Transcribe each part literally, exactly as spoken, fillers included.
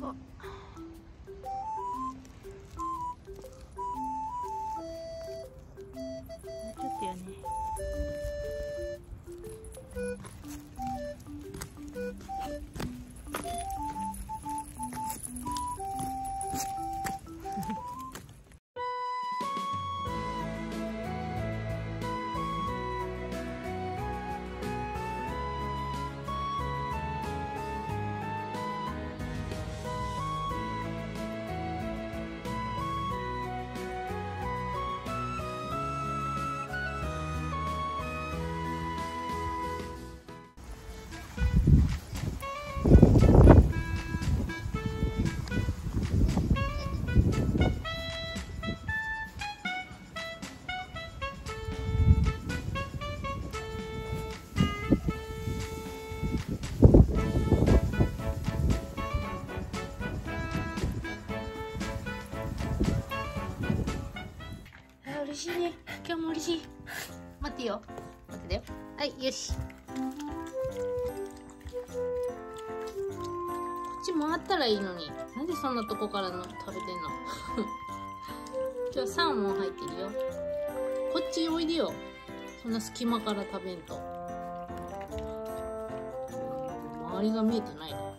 こ。ちょっとよね。嬉しいね。今日も嬉しい。待ってよ。待ってよ。はい、よし。こっち回ったらいいのに。なんでそんなとこからの食べてんの。今日サーモン入ってるよ。こっちおいでよ。そんな隙間から食べんと。周りが見えてないの。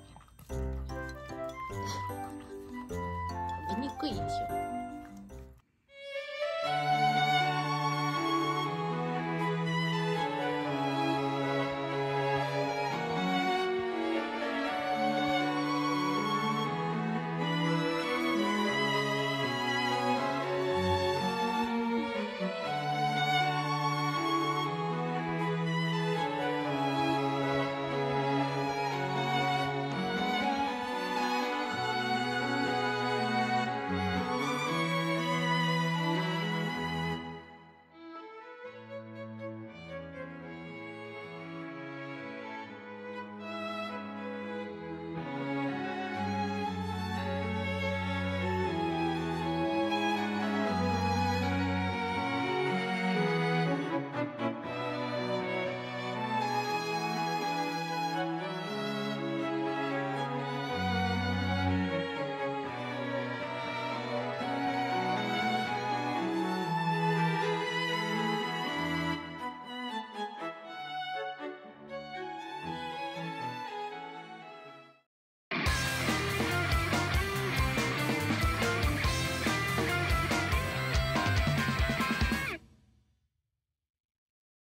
食べにくいでしょ。